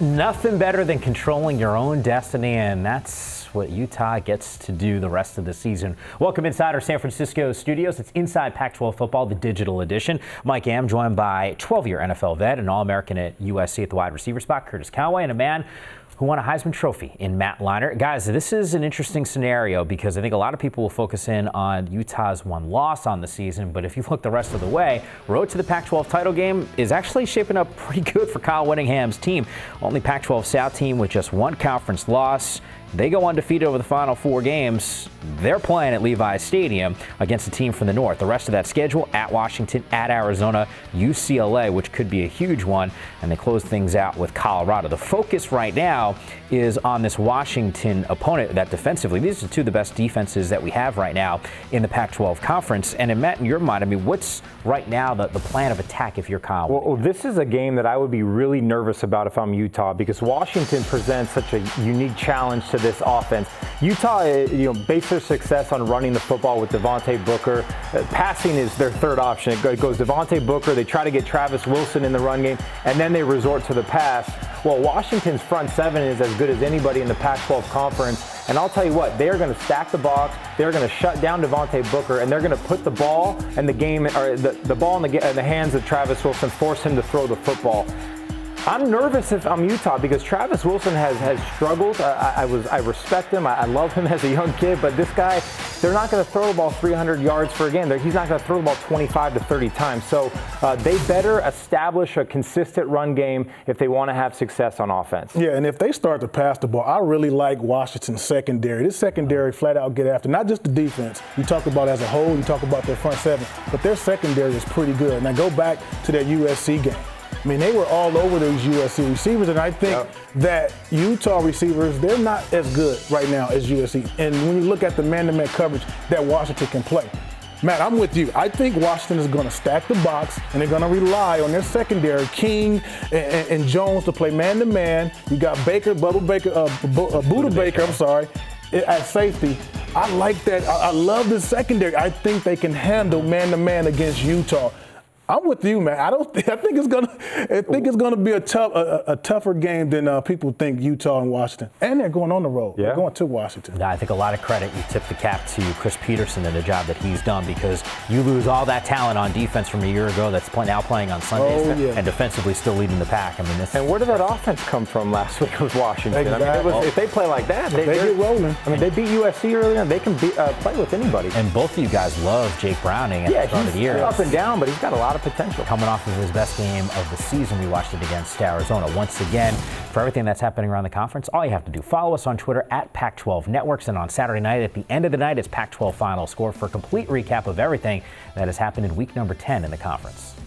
Nothing better than controlling your own destiny, and that's what Utah gets to do the rest of the season. Welcome inside our San Francisco studios. It's Inside Pac-12 Football, the digital edition. Mike Yam, joined by 12-year NFL vet and All-American at USC at the wide receiver spot, Curtis Conway, and a man who won a Heisman Trophy in Matt Leinart. Guys, this is an interesting scenario because I think a lot of people will focus in on Utah's one loss on the season, but if you look the rest of the way, road to the Pac-12 title game is actually shaping up pretty good for Kyle Whittingham's team. Only Pac-12 South team with just one conference loss. They go undefeated over the final four games. They're playing at Levi's Stadium against a team from the north. The rest of that schedule at Washington, at Arizona, UCLA, which could be a huge one, and they close things out with Colorado. The focus right now is on this Washington opponent that defensively, these are two of the best defenses that we have right now in the Pac-12 Conference. And in Matt, in your mind, I mean, what's right now the plan of attack if you're Kyle? Well, this is a game that I would be really nervous about if I'm Utah, because Washington presents such a unique challenge to this offense. Utah, based their success on running the football with Devontae Booker. Passing is their third option. It goes Devontae Booker. They try to get Travis Wilson in the run game, and then they resort to the pass. Well, Washington's front seven is as good as anybody in the Pac-12 Conference. And I'll tell you what, they are going to stack the box, they're going to shut down Devontae Booker, and they're going to put the ball and the ball in the hands of Travis Wilson, force him to throw the football. I'm nervous if I'm Utah because Travis Wilson has struggled. I respect him. I love him as a young kid, but this guy, they're not going to throw the ball 300 yards per game. He's not going to throw the ball 25 to 30 times. So they better establish a consistent run game if they want to have success on offense. Yeah, and if they start to pass the ball, I really like Washington's secondary. This secondary flat out get after, not just the defense. You talk about as a whole, you talk about their front seven, but their secondary is pretty good. Now go back to their USC game. I mean, they were all over those USC receivers, and I think that Utah receivers, they're not as good right now as USC. And when you look at the man-to-man coverage that Washington can play, Matt, I'm with you. I think Washington is going to stack the box, and they're going to rely on their secondary, King and Jones, to play man-to-man. You got Baker, Budda Baker, I'm sorry, at safety. I like that. I love the secondary. I think they can handle man-to-man against Utah. I'm with you, man. I think it's gonna be a tougher game than people think. Utah and Washington, and they're going on the road. Yeah. They're going to Washington. I think a lot of credit, you tip the cap to Chris Peterson and the job that he's done, because you lose all that talent on defense from a year ago that's now playing on Sundays and defensively still leading the pack. I mean, this. And where did that offense come from last week with Washington? Exactly. I mean, if they play like that, they get rolling. I mean, they beat USC earlier, and they can play with anybody. And both of you guys love Jake Browning at the start of the year. He's up and down, but he's got a lot of potential. Coming off of his best game of the season, we watched it against Arizona. Once again, for everything that's happening around the conference, all you have to do, follow us on Twitter at Pac-12 Networks, and on Saturday night at the end of the night, it's Pac-12 Final Score for a complete recap of everything that has happened in week number 10 in the conference.